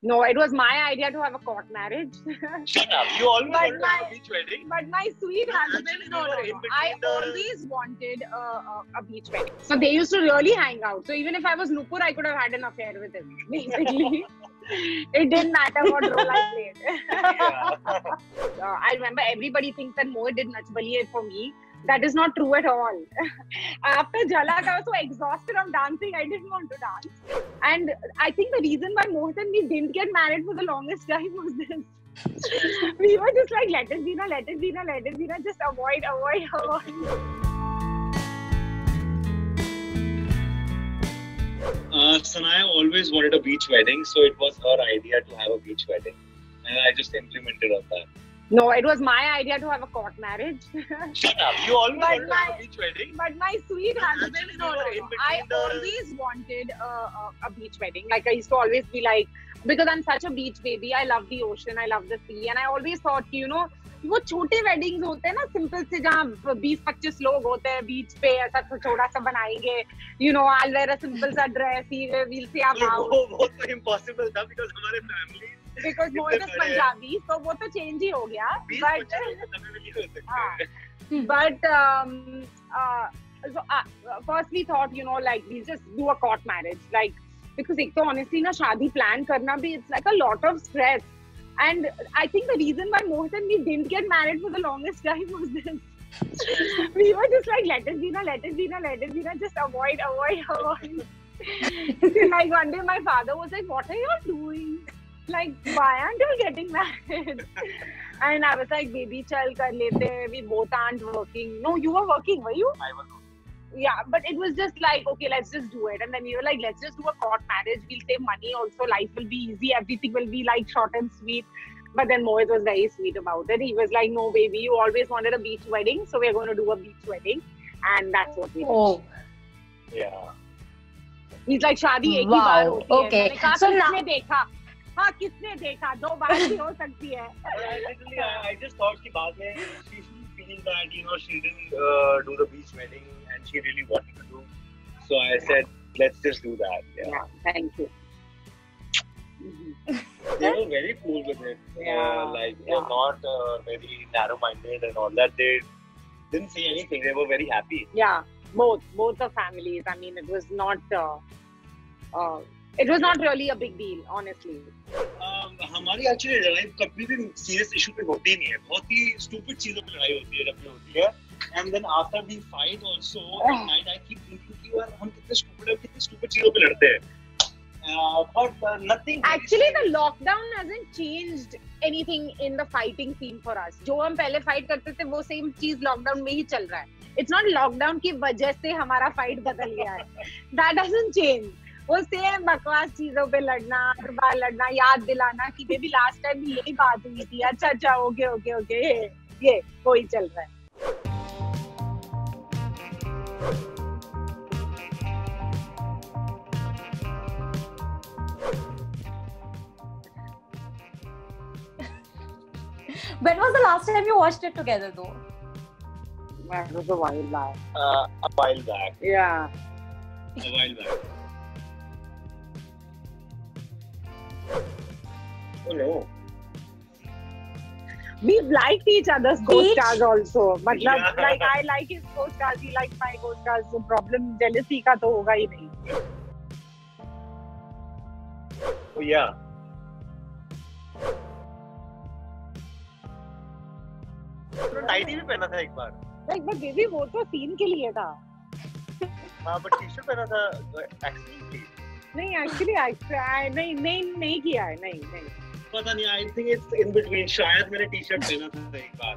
No, it was my idea to have a court marriage. Shut up! You always wanted a beach wedding. But my sweet husband, no. I always wanted a beach wedding. So they used to really hang out. So even if I was Nupur, I could have had an affair with him. Basically, it didn't matter what role I played. I remember everybody thinks that Mohit did Nach Baliye for me. That is not true at all. After Jhalak, I was so exhausted from dancing, I didn't want to dance. And I think the reason why Mohit and me didn't get married for the longest time was this. We were just like, let it be, just avoid. Sanaya always wanted a beach wedding, so it was her idea to have a beach wedding. And I just implemented on that. No, it was my idea to have a court marriage. Shut up! You always wanted a beach wedding. But my sweet husband, no. I always wanted a beach wedding. Like I used to always be like, because I'm such a beach baby. I love the ocean. I love the sea. And I always thought, you know, वो छोटे weddings होते हैं ना simple से जहाँ 20-25 लोग होते हैं beach पे ऐसा छोटा सा बनाएंगे. You know, I'll wear a simple सा dress. We'll see our house. वो तो impossible था because हमारे family. Because Mohit is Punjabi, so वो तो change ही हो गया. But first we thought, you know, like we'll just do a court marriage, like because एक तो honestly ना शादी plan करना भी it's like a lot of stress. And I think the reason why Mohit and me didn't get married for the longest time was this. We were just like let it be, just avoid. Like one day my father was like, what are you all doing? Like, why aren't you getting married? And I was like, baby, chal kar lete. We both aren't working. No, you were working, were you? I was working. Yeah, but it was just like, okay, let's just do it. And then we were like, let's just do a court marriage. We'll save money also. Life will be easy. Everything will be like short and sweet. But then Mohit was very sweet about it. He was like, no, baby, you always wanted a beach wedding. So we're going to do a beach wedding. And that's what we did. Oh. Yeah. He's like, Shadi ek hi baar hoti hai. Okay. Maine kaha, so now... Dekha. हाँ किसने देखा दो बार भी हो सकती है। Literally, I just thought कि बाद में she feeling that you know she didn't do the beach wedding and she really wanted to do, so I said let's just do that. Yeah, thank you. They were very cool with it. Yeah, like they were not very narrow-minded and all that. They didn't say anything. They were very happy. Yeah, both the families. I mean, it was not. It was not really a big deal, honestly. हमारी actually लड़ाई कभी भी serious issue पे होती नहीं है, बहुत ही stupid चीजों पे लड़ाई होती है, रफली होती है. And then after we fight also, at night I keep thinking कि यार हम कितने stupid चीजों पे लड़ते हैं. But nothing. Actually, the lockdown hasn't changed anything in the fighting scene for us. जो हम पहले fight करते थे, वो same चीज lockdown में ही चल रहा है. It's not lockdown की वजह से हमारा fight बदल गया है. That doesn't change. वो सेम बकवास चीजों पे लड़ना, हर बार लड़ना, याद दिलाना कि बेबी लास्ट टाइम यही बात हुई थी, अच्छा ओके ये कोई चल रहा है। When was the last time you watched it together though? It was a while back. A while back. Yeah. A while back. Oh no. We liked each other's co-stars also. But yeah. Like I like his co-stars, he likes my co-stars. So problem jealousy का तो होगा ही नहीं. Oh yeah. तो टाइटी भी पहना था एक बार. Like but baby वो तो scene के लिए था. हाँ but टी-शर्ट पहना था actually. नहीं actually I नहीं किया है नहीं. पता नहीं I think it's in between शायद मैंने टी-शर्ट पहना था एक बार.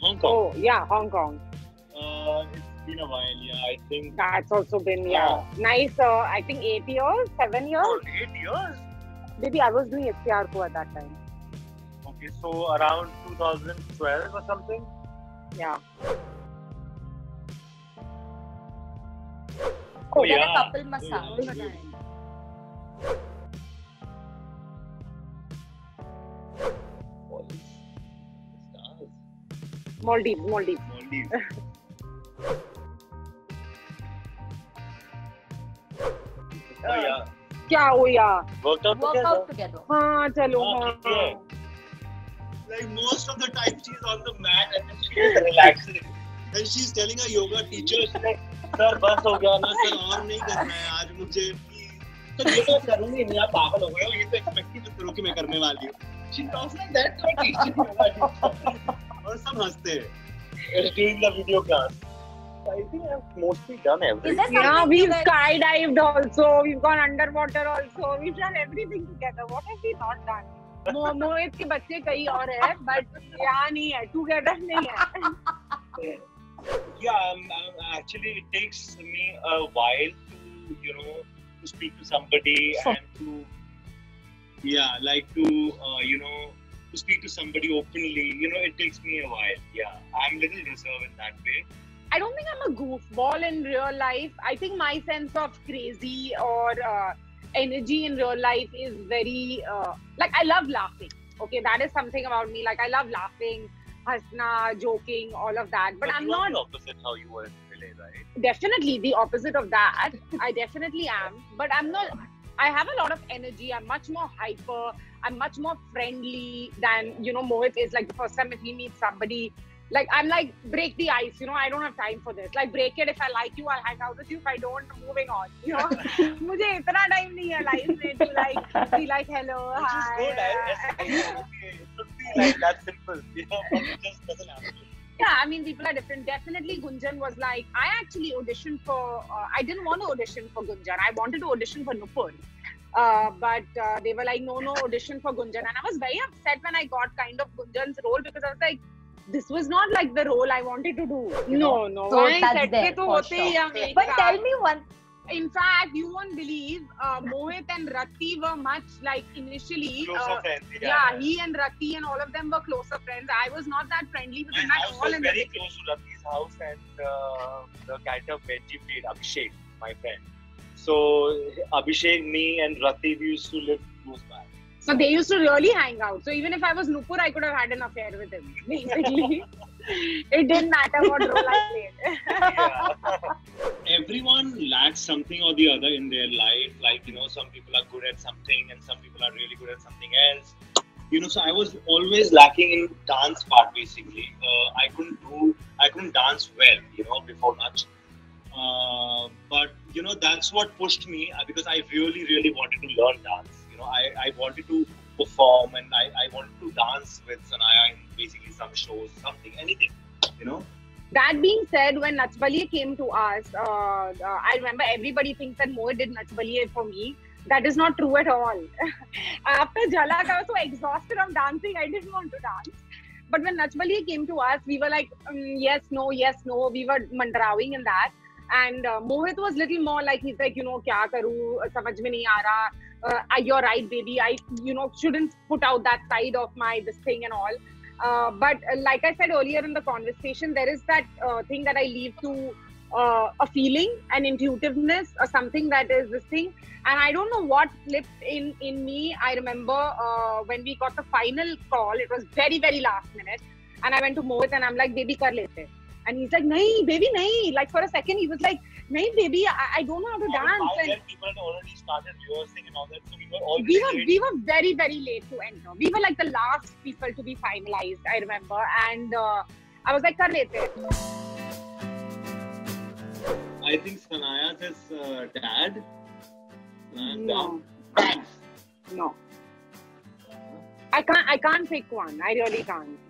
Hong Kong. Oh yeah, Hong Kong. It's been a while. Yeah, I think. That's also been nice. I think 8 years, 7 years. Oh, 8 years. Maybe I was doing Ishqaro at that time. Okay, so around 2012 or something. Yeah. Oh yeah. Couple massage. Maldives. क्या हो यार workout together हाँ चलो हाँ like most of the time she is on the mat and then she is relaxing and she is telling her yoga teacher like sir bas ho gaya na sir aur nahi karna hai aaj mujhe तो ये तो करूंगी नहीं आप पागल हो गए हो ये तो एक्सपेक्ट ही मत करो कि मैं करने वाली हूं she talks like that to her teacher और सब हंसते हैं during the video class I think I've mostly done everything yeah we've skydived also we've gone underwater also we've done everything together what have we not done मोहित के बच्चे कहीं और है but यहाँ नहीं है टुगेदर नहीं है yeah actually it takes me a while to you know to speak to somebody and to yeah like to you know to speak to somebody openly you know it takes me a while yeah I'm little reserved in that way I don't think I'm a goofball in real life I think my sense of crazy or energy in real life is very like I love laughing okay that is something about me like I love laughing hasna joking all of that but I'm not the opposite how you were in LA right definitely the opposite of that I definitely am but I'm not I have a lot of energy I'm much more hyper I'm much more friendly than you know Mohit is like the first time if he meets somebody like I'm like break the ice you know I don't have time for this like break it if I like you I'll hang out with you if I don't moving on you know mujhe itna time nahi hai life mein to like be like hello hi just go like that simple you know it just doesn't happen yeah I mean people are different definitely Gunjan was like I actually auditioned for I didn't want to audition for Gunjan I wanted to audition for Nupur but they were like no audition for Gunjan and I was very upset when I got kind of Gunjan's role because I was like this was not like the role I wanted to do no so that's there for sure but tell me one in fact you won't believe Mohit and Rati were much like initially closer friends yeah he and Rati and all of them were closer friends I was not that friendly with them at all and very close to Rati's house and the kind of veggie feed Abhishek my friend so Abhishek me and Rati we used to live close by So they used to really hang out. So even if I was Nupur, I could have had an affair with him. Basically, it didn't matter what role I played. yeah. Everyone lacks something or the other in their life. Like you know, some people are good at something, and some people are really good at something else. You know, so I was always lacking in dance part. Basically, I couldn't dance well. You know, before Nach. But you know, that's what pushed me because I really wanted to learn dance. You know, I wanted to perform and I wanted to dance with Sanaya in basically some shows, something, anything, you know. That being said, when Nach Baliye came to us, I remember everybody thinks that Mohit did Nach Baliye for me. That is not true at all. After Jhalak, I was so exhausted of dancing. I didn't want to dance. But when Nach Baliye came to us, we were like, yes, no. We were mandrawing in that. And Mohit was little more like he's like, you know, kya karu, samajh mein nahi aa raha. You're right baby I you know shouldn't put out that side of my this thing and all but like I said earlier in the conversation there is that thing that I leave to a feeling an intuitiveness or something that is this thing and I don't know what slipped in me I remember when we got the final call it was very last minute and I went to Mohit and I'm like baby kar lete and he's like nahi baby nahi like for a second he was like nahi baby I don't know how to dance and people had already started rehearsing and all that so we were very late to enter we were like the last people to be finalized I remember and I was like kar lete I think Sanaya's his dad and no I can't pick one I really can't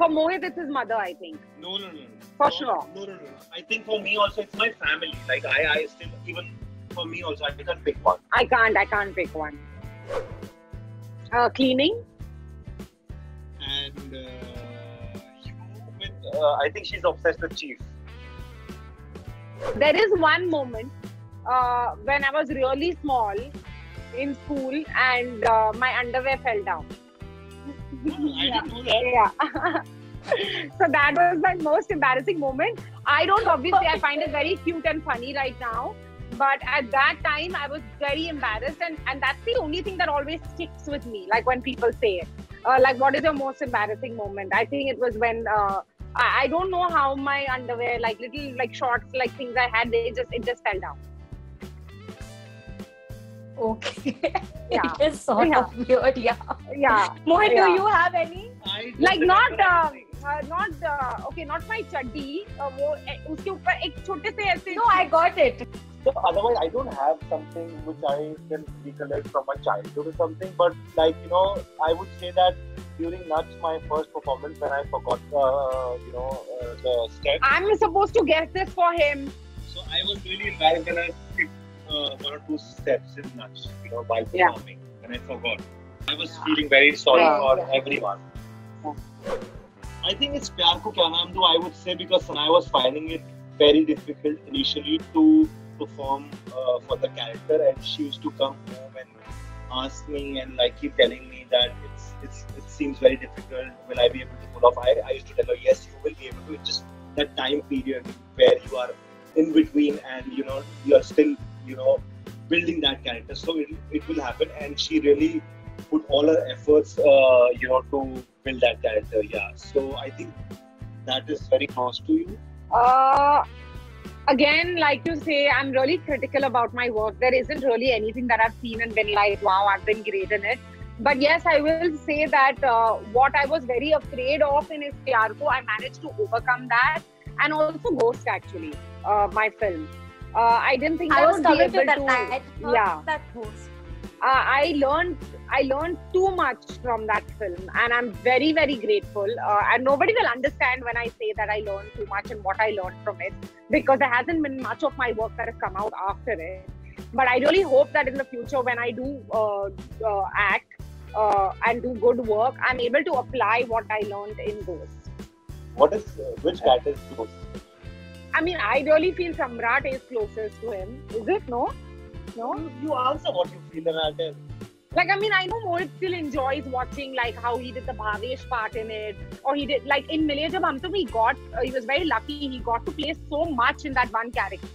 For Mohit, it's his mother, I think. No. For sure. No. I think for me also, it's my family. Like I still even for me also, I can't pick one. I can't pick one. Cleaning. And I think she's obsessed with cheese. There is one moment when I was really small in school, and my underwear fell down. I didn't know that. Yeah. So that was my most embarrassing moment. I don't obviously I find it very cute and funny right now, but at that time I was very embarrassed and that's the only thing that always sticks with me like when people say it. Like what is your most embarrassing moment? I think it was when I don't know how my underwear like little like shorts like things I had they just fell down. Okay. Yeah. It's sort of weird. Yeah. Yeah. Mohit, do you have any? Like not my chaddi. वो उसके ऊपर एक छोटे से ऐसे. No, I got it. So otherwise, I don't have something which I can recollect from my childhood or something. But like you know, I would say that during Nach, my first performance, when I forgot the steps. I'm supposed to guess this for him. So I was really embarrassed when I skipped one or two steps in Nach, you know, while performing, and I forgot. I was feeling very sorry for everyone. Yeah. I think it's Pyaar Ko Kya Naam Do, I would say, because Sanaya was finding it very difficult initially to perform for the character, and she used to come home and ask me and like keep telling me that it seems very difficult. Will I be able to pull off? I used to tell her, yes, you will be able to. It's just that time period where you are in between and you know you are still you know building that character. So it will happen, and she really put all her efforts you know to build that character. Yeah, so I think that is very close to you. Again, like you say, I'm really critical about my work. There isn't really anything that I've seen and been like, wow, I've been great in it. But yes, I will say that what I was very afraid of in Ishqaro, I managed to overcome that, and also Ghost actually, my film. I didn't think I was coming to that. I thought that Ghost. I learned too much from that film, and I'm very, very grateful. And nobody will understand when I say that I learned too much and what I learned from it, because there hasn't been much of my work that has come out after it. But I really hope that in the future, when I do act and do good work, I'm able to apply what I learned in Ghost. What is which cat is Ghost? I mean, I really feel Samrat is closest to him. Is it no? No? You answer what you feel and I'll tell. Like, I mean, I know Mohit still enjoys watching like how he did the Bhavesh part in it, or he did like in Miley Jab Hum Tum, he was very lucky, he got to play so much in that one character.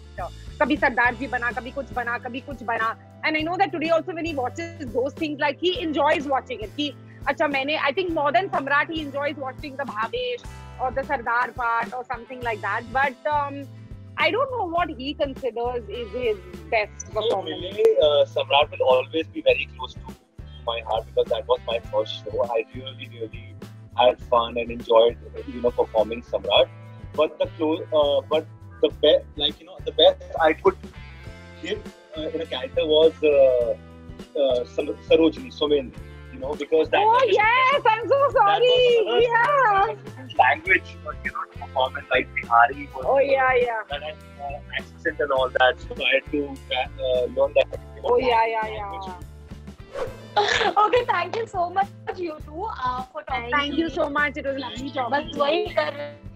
Kabhi Sardarji bana, kabhi kuch bana, kabhi kuch bana. And I know that today also when he watches those things, like he enjoys watching it. I think more than Samrat, he enjoys watching the Bhavesh or the Sardar part or something like that. But I don't know what he considers is his best performance. So really, Samrat will always be very close to my heart, because that was my first show. I really, really had fun and enjoyed, you know, performing Samrat. But the best, like you know, the best I could give in a character was Sardarji, Somendra, you know, because that. Oh yes, I'm so sorry. Yeah. Language, you know, to perform in like Bihari. Oh yeah. Accent and all that. So I had to learn that. Oh yeah. Okay, thank you so much you two for talking. Thank you so much. It was lovely talking.